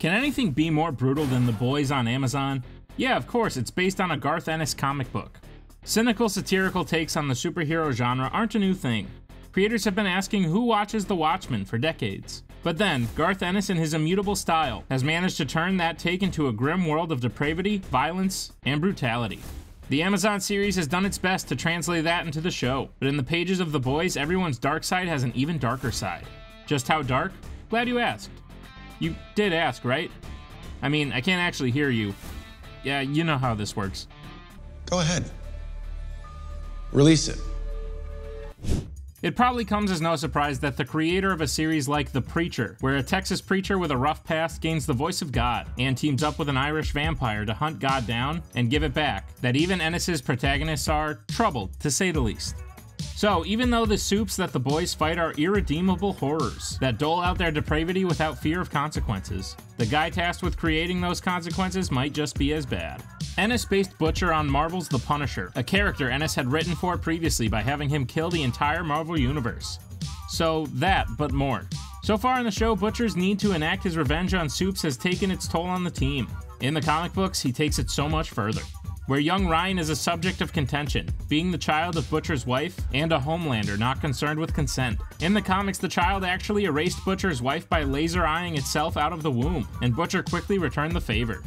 Can anything be more brutal than The Boys on Amazon? Yeah, of course, it's based on a Garth Ennis comic book. Cynical, satirical takes on the superhero genre aren't a new thing. Creators have been asking who watches The Watchmen for decades. But then, Garth Ennis in his immutable style has managed to turn that take into a grim world of depravity, violence, and brutality. The Amazon series has done its best to translate that into the show, but in the pages of The Boys, everyone's dark side has an even darker side. Just how dark? Glad you asked. You did ask, right? I mean, I can't actually hear you. Yeah, you know how this works. Go ahead. Release it. It probably comes as no surprise that the creator of a series like The Preacher, where a Texas preacher with a rough past gains the voice of God and teams up with an Irish vampire to hunt God down and give it back, that even Ennis's protagonists are troubled, to say the least. So even though the soups that the boys fight are irredeemable horrors that dole out their depravity without fear of consequences, the guy tasked with creating those consequences might just be as bad. Ennis based Butcher on Marvel's The Punisher, a character Ennis had written for previously by having him kill the entire Marvel universe. So that, but more. So far in the show, Butcher's need to enact his revenge on Supes has taken its toll on the team. In the comic books, he takes it so much further, where young Ryan is a subject of contention, being the child of Butcher's wife and a Homelander not concerned with consent. In the comics, the child actually erased Butcher's wife by laser-eyeing itself out of the womb, and Butcher quickly returned the favor.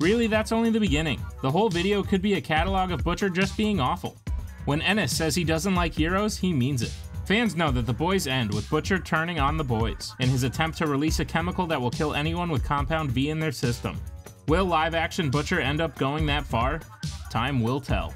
Really, that's only the beginning. The whole video could be a catalog of Butcher just being awful. When Ennis says he doesn't like heroes, he means it. Fans know that The Boys end with Butcher turning on the boys in his attempt to release a chemical that will kill anyone with Compound V in their system. Will live-action Butcher end up going that far? Time will tell.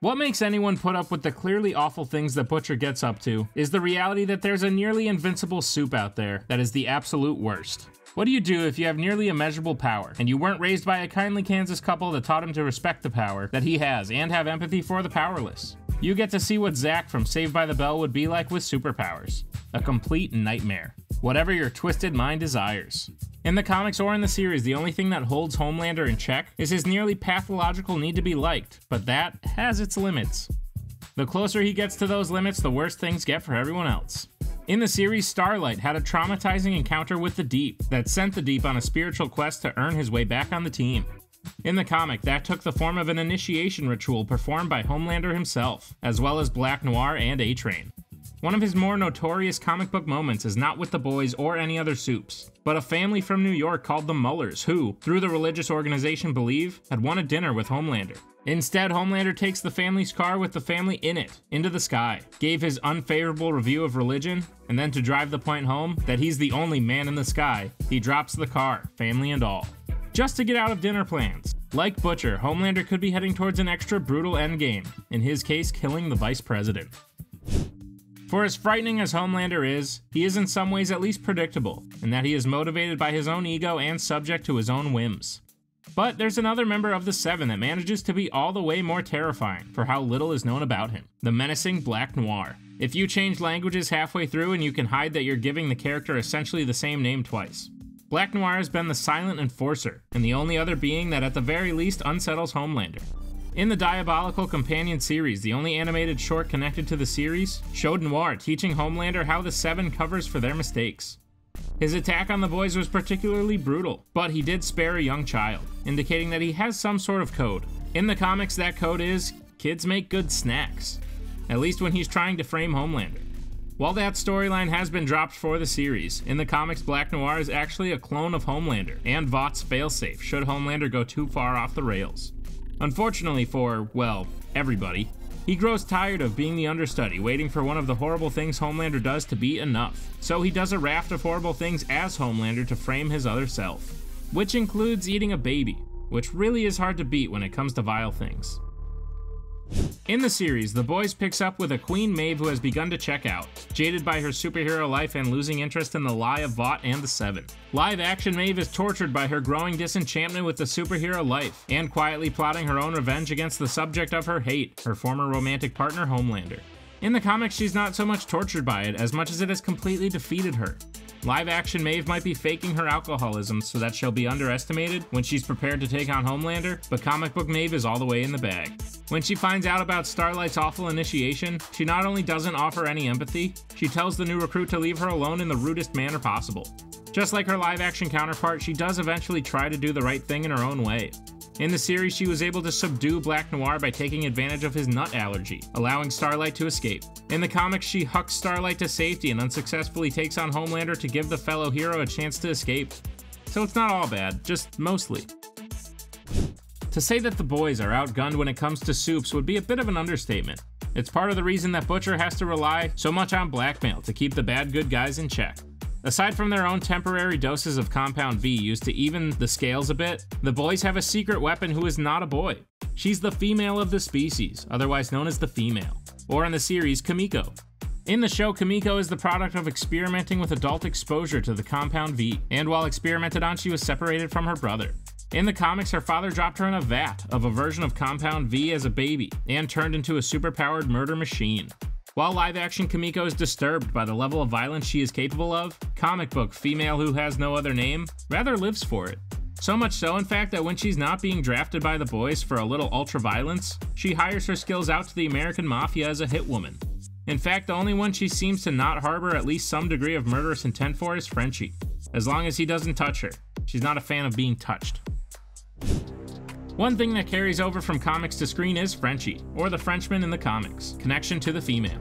What makes anyone put up with the clearly awful things that Butcher gets up to is the reality that there's a nearly invincible soup out there that is the absolute worst. What do you do if you have nearly immeasurable power, and you weren't raised by a kindly Kansas couple that taught him to respect the power that he has and have empathy for the powerless? You get to see what Zach from Saved by the Bell would be like with superpowers. A complete nightmare. Whatever your twisted mind desires. In the comics or in the series, the only thing that holds Homelander in check is his nearly pathological need to be liked, but that has its limits. The closer he gets to those limits, the worse things get for everyone else. In the series, Starlight had a traumatizing encounter with the Deep that sent the Deep on a spiritual quest to earn his way back on the team. In the comic, that took the form of an initiation ritual performed by Homelander himself, as well as Black Noir and A-Train. One of his more notorious comic book moments is not with the boys or any other soups, but a family from New York called the Mullers who, through the religious organization Believe, had won a dinner with Homelander. Instead, Homelander takes the family's car with the family in it, into the sky, gave his unfavorable review of religion, and then to drive the point home that he's the only man in the sky, he drops the car, family and all, just to get out of dinner plans. Like Butcher, Homelander could be heading towards an extra brutal endgame, in his case killing the vice president. For as frightening as Homelander is, he is in some ways at least predictable, in that he is motivated by his own ego and subject to his own whims. But there's another member of the Seven that manages to be all the way more terrifying for how little is known about him, the menacing Black Noir. If you change languages halfway through and you can hide that you're giving the character essentially the same name twice. Black Noir has been the silent enforcer, and the only other being that at the very least unsettles Homelander. In the Diabolical Companion series, the only animated short connected to the series, showed Noir teaching Homelander how the Seven covers for their mistakes. His attack on the boys was particularly brutal, but he did spare a young child, indicating that he has some sort of code. In the comics, that code is, kids make good snacks, at least when he's trying to frame Homelander. While that storyline has been dropped for the series, in the comics Black Noir is actually a clone of Homelander, and Vought's failsafe should Homelander go too far off the rails. Unfortunately for, well, everybody, he grows tired of being the understudy, waiting for one of the horrible things Homelander does to be enough. So he does a raft of horrible things as Homelander to frame his other self, which includes eating a baby, which really is hard to beat when it comes to vile things. In the series, The Boys picks up with a Queen Maeve who has begun to check out, jaded by her superhero life and losing interest in the lie of Vought and the Seven. Live-action Maeve is tortured by her growing disenchantment with the superhero life, and quietly plotting her own revenge against the subject of her hate, her former romantic partner Homelander. In the comics, she's not so much tortured by it as much as it has completely defeated her. Live-action Maeve might be faking her alcoholism so that she'll be underestimated when she's prepared to take on Homelander, but comic book Maeve is all the way in the bag. When she finds out about Starlight's awful initiation, she not only doesn't offer any empathy, she tells the new recruit to leave her alone in the rudest manner possible. Just like her live-action counterpart, she does eventually try to do the right thing in her own way. In the series, she was able to subdue Black Noir by taking advantage of his nut allergy, allowing Starlight to escape. In the comics, she hucks Starlight to safety and unsuccessfully takes on Homelander to give the fellow hero a chance to escape. So it's not all bad, just mostly. To say that the boys are outgunned when it comes to soups would be a bit of an understatement. It's part of the reason that Butcher has to rely so much on blackmail to keep the bad good guys in check. Aside from their own temporary doses of Compound V used to even the scales a bit, the boys have a secret weapon who is not a boy. She's the female of the species, otherwise known as the female, or in the series, Kimiko. In the show, Kimiko is the product of experimenting with adult exposure to the Compound V, and while experimented on, she was separated from her brother. In the comics, her father dropped her in a vat of a version of Compound V as a baby, and turned into a superpowered murder machine. While live-action Kimiko is disturbed by the level of violence she is capable of, comic book female who has no other name rather lives for it. So much so, in fact, that when she's not being drafted by the boys for a little ultra-violence, she hires her skills out to the American Mafia as a hit woman. In fact, the only one she seems to not harbor at least some degree of murderous intent for is Frenchie, as long as he doesn't touch her. She's not a fan of being touched. One thing that carries over from comics to screen is Frenchie, or the Frenchman in the comics, connection to the female.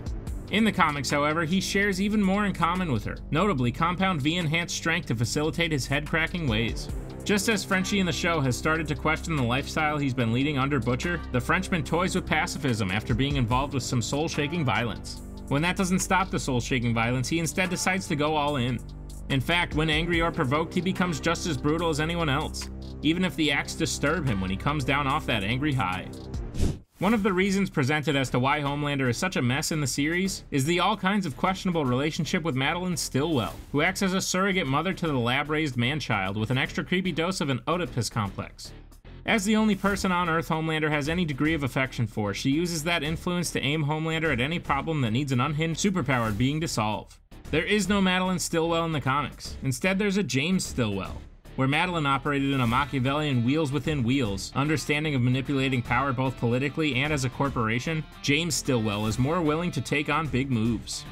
In the comics, however, he shares even more in common with her, notably Compound V enhanced strength to facilitate his head-cracking ways. Just as Frenchie in the show has started to question the lifestyle he's been leading under Butcher, the Frenchman toys with pacifism after being involved with some soul-shaking violence. When that doesn't stop the soul-shaking violence, he instead decides to go all in. In fact, when angry or provoked, he becomes just as brutal as anyone else, even if the acts disturb him when he comes down off that angry high. One of the reasons presented as to why Homelander is such a mess in the series is the all kinds of questionable relationship with Madeline Stillwell, who acts as a surrogate mother to the lab-raised man-child with an extra creepy dose of an Oedipus complex. As the only person on Earth Homelander has any degree of affection for, she uses that influence to aim Homelander at any problem that needs an unhinged superpowered being to solve. There is no Madeline Stillwell in the comics. Instead, there's a James Stillwell, where Madeline operated in a Machiavellian wheels within wheels understanding of manipulating power both politically and as a corporation, James Stillwell is more willing to take on big moves.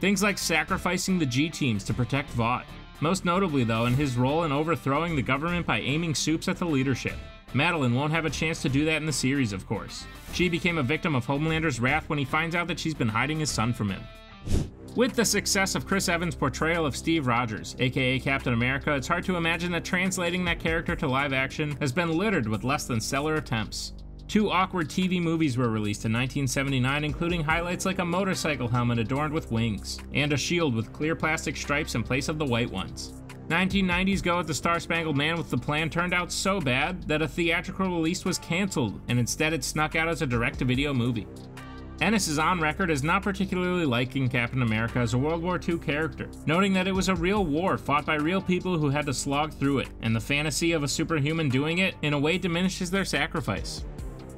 Things like sacrificing the G-teams to protect Vought, most notably though in his role in overthrowing the government by aiming soups at the leadership. Madeline won't have a chance to do that in the series, of course. She became a victim of Homelander's wrath when he finds out that she's been hiding his son from him. With the success of Chris Evans' portrayal of Steve Rogers, aka Captain America, it's hard to imagine that translating that character to live action has been littered with less than stellar attempts. Two awkward TV movies were released in 1979, including highlights like a motorcycle helmet adorned with wings, and a shield with clear plastic stripes in place of the white ones. 1990's Go at the Star-Spangled Man with the Plan turned out so bad that a theatrical release was cancelled, and instead it snuck out as a direct-to-video movie. Ennis is on record as not particularly liking Captain America as a World War II character, noting that it was a real war fought by real people who had to slog through it, and the fantasy of a superhuman doing it in a way diminishes their sacrifice.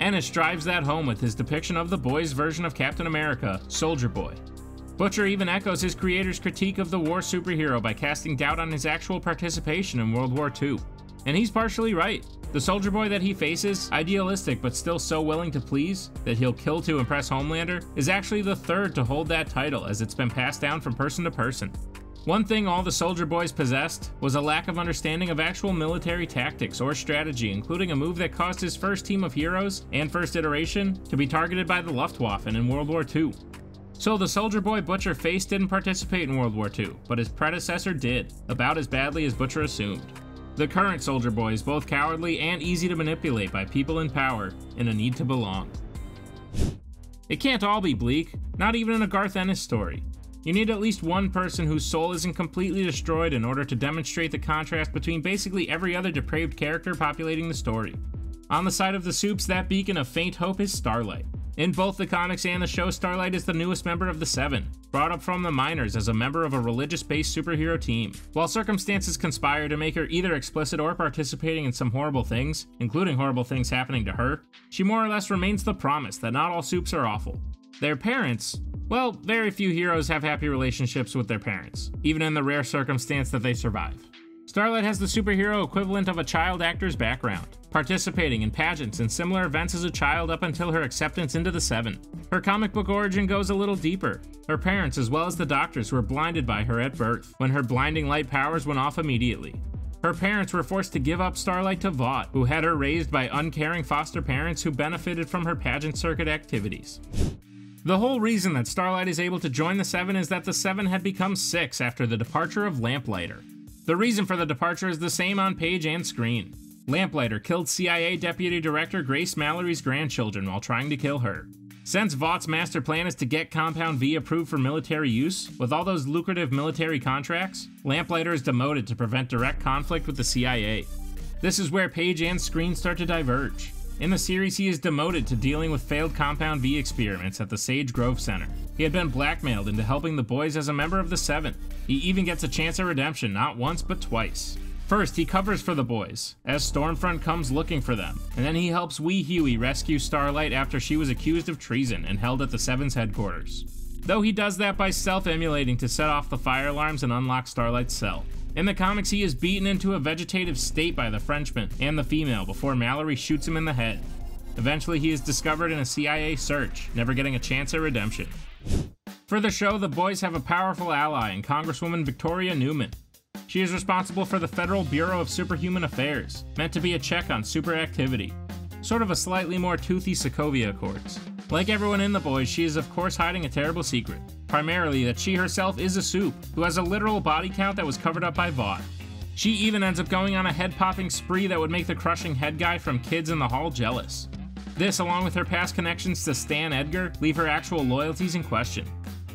Ennis drives that home with his depiction of the boys' version of Captain America, Soldier Boy. Butcher even echoes his creator's critique of the war superhero by casting doubt on his actual participation in World War II. And he's partially right. The Soldier Boy that he faces, idealistic but still so willing to please that he'll kill to impress Homelander, is actually the third to hold that title as it's been passed down from person to person. One thing all the Soldier Boys possessed was a lack of understanding of actual military tactics or strategy, including a move that caused his first team of heroes and first iteration to be targeted by the Luftwaffen in World War II. So the Soldier Boy Butcher faced didn't participate in World War II, but his predecessor did, about as badly as Butcher assumed. The current Soldier Boy is both cowardly and easy to manipulate by people in power in a need to belong. It can't all be bleak, not even in a Garth Ennis story. You need at least one person whose soul isn't completely destroyed in order to demonstrate the contrast between basically every other depraved character populating the story. On the side of the soups, that beacon of faint hope is Starlight. In both the comics and the show, Starlight is the newest member of the Seven, brought up from the minors as a member of a religious-based superhero team. While circumstances conspire to make her either explicit or participating in some horrible things, including horrible things happening to her, she more or less remains the promise that not all soups are awful. Their parents? Well, very few heroes have happy relationships with their parents, even in the rare circumstance that they survive. Starlight has the superhero equivalent of a child actor's background, participating in pageants and similar events as a child up until her acceptance into the Seven. Her comic book origin goes a little deeper. Her parents, as well as the doctors, were blinded by her at birth, when her blinding light powers went off immediately. Her parents were forced to give up Starlight to Vought, who had her raised by uncaring foster parents who benefited from her pageant circuit activities. The whole reason that Starlight is able to join the Seven is that the Seven had become six after the departure of Lamplighter. The reason for the departure is the same on page and screen. Lamplighter killed CIA Deputy Director Grace Mallory's grandchildren while trying to kill her. Since Vought's master plan is to get Compound V approved for military use, with all those lucrative military contracts, Lamplighter is demoted to prevent direct conflict with the CIA. This is where page and screen start to diverge. In the series, he is demoted to dealing with failed Compound V experiments at the Sage Grove Center. He had been blackmailed into helping the boys as a member of the Seven. He even gets a chance at redemption not once but twice. First, he covers for the boys, as Stormfront comes looking for them, and then he helps Wee Hughie rescue Starlight after she was accused of treason and held at the Seven's headquarters. Though he does that by self-immolating to set off the fire alarms and unlock Starlight's cell. In the comics, he is beaten into a vegetative state by the Frenchman and the female before Mallory shoots him in the head. Eventually, he is discovered in a CIA search, never getting a chance at redemption. For the show, the boys have a powerful ally in Congresswoman Victoria Neuman. She is responsible for the Federal Bureau of Superhuman Affairs, meant to be a check on superactivity. Sort of a slightly more toothy Sokovia Accords. Like everyone in The Boys, she is of course hiding a terrible secret. Primarily that she herself is a soup, who has a literal body count that was covered up by Vought. She even ends up going on a head-popping spree that would make the crushing head guy from Kids in the Hall jealous. This, along with her past connections to Stan Edgar, leave her actual loyalties in question.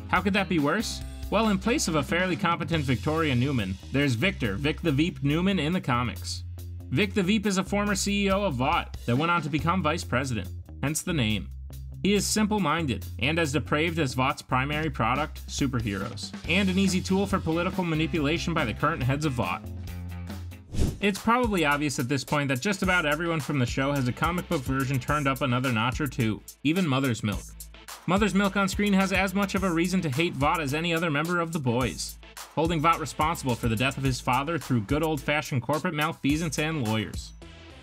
How could that be worse? Well, in place of a fairly competent Victoria Neuman, there's Victor, Vic the Veep Newman in the comics. Vic the Veep is a former CEO of Vought that went on to become vice president, hence the name. He is simple-minded, and as depraved as Vought's primary product, superheroes, and an easy tool for political manipulation by the current heads of Vought. It's probably obvious at this point that just about everyone from the show has a comic book version turned up another notch or two, even Mother's Milk. Mother's Milk on screen has as much of a reason to hate Vought as any other member of The Boys, holding Vought responsible for the death of his father through good old-fashioned corporate malfeasance and lawyers.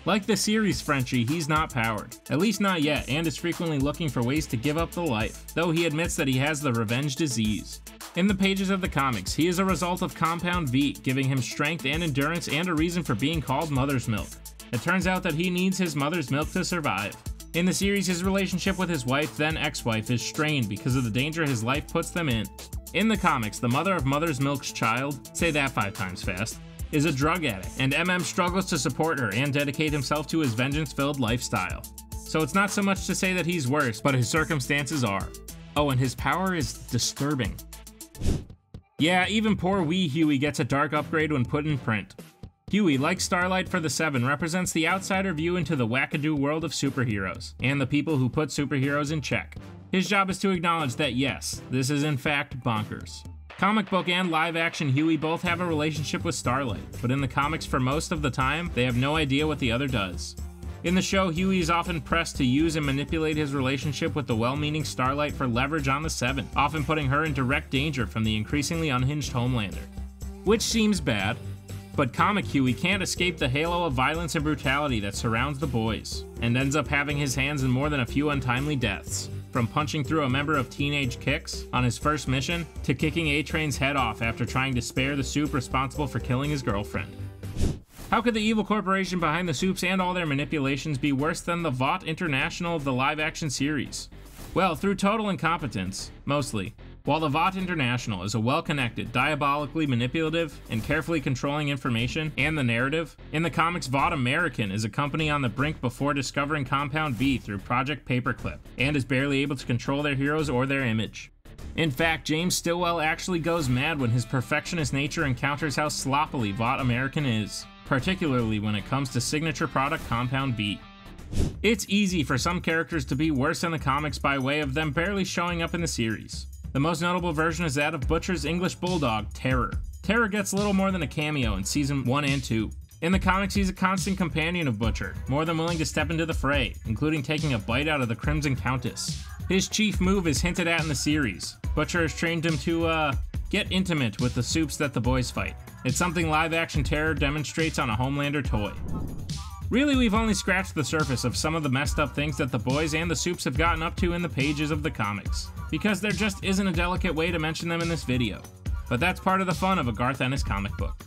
Like the series Frenchie, he's not powered, at least not yet, and is frequently looking for ways to give up the life, though he admits that he has the revenge disease. In the pages of the comics, he is a result of Compound V, giving him strength and endurance and a reason for being called Mother's Milk. It turns out that he needs his mother's milk to survive. In the series, his relationship with his wife, then ex-wife, is strained because of the danger his life puts them in. In the comics, the mother of Mother's Milk's child, say that 5 times fast, is a drug addict, and MM struggles to support her and dedicate himself to his vengeance-filled lifestyle. So it's not so much to say that he's worse, but his circumstances are. Oh, and his power is disturbing. Yeah, even poor Wee Hughie gets a dark upgrade when put in print. Hughie, like Starlight for the Seven, represents the outsider view into the wackadoo world of superheroes, and the people who put superheroes in check. His job is to acknowledge that yes, this is in fact bonkers. Comic book and live action Hughie both have a relationship with Starlight, but in the comics for most of the time, they have no idea what the other does. In the show, Hughie is often pressed to use and manipulate his relationship with the well-meaning Starlight for leverage on the Seven, often putting her in direct danger from the increasingly unhinged Homelander. Which seems bad, but comic Hughie can't escape the halo of violence and brutality that surrounds the boys, and ends up having his hands in more than a few untimely deaths, from punching through a member of Teenage Kicks on his first mission, to kicking A-Train's head off after trying to spare the soup responsible for killing his girlfriend. How could the evil corporation behind the soups and all their manipulations be worse than the Vought International of the live-action series? Well, through total incompetence, mostly. While the Vought International is a well-connected, diabolically manipulative, and carefully controlling information and the narrative, in the comics Vought American is a company on the brink before discovering Compound V through Project Paperclip, and is barely able to control their heroes or their image. In fact, James Stillwell actually goes mad when his perfectionist nature encounters how sloppily Vought American is, particularly when it comes to signature product Compound V. It's easy for some characters to be worse in the comics by way of them barely showing up in the series. The most notable version is that of Butcher's English bulldog, Terror. Terror gets little more than a cameo in season 1 and 2. In the comics, he's a constant companion of Butcher, more than willing to step into the fray, including taking a bite out of the Crimson Countess. His chief move is hinted at in the series. Butcher has trained him to, get intimate with the soups that the boys fight. It's something live-action Terror demonstrates on a Homelander toy. Really, we've only scratched the surface of some of the messed up things that the Boys and the Supes have gotten up to in the pages of the comics, because there just isn't a delicate way to mention them in this video. But that's part of the fun of a Garth Ennis comic book.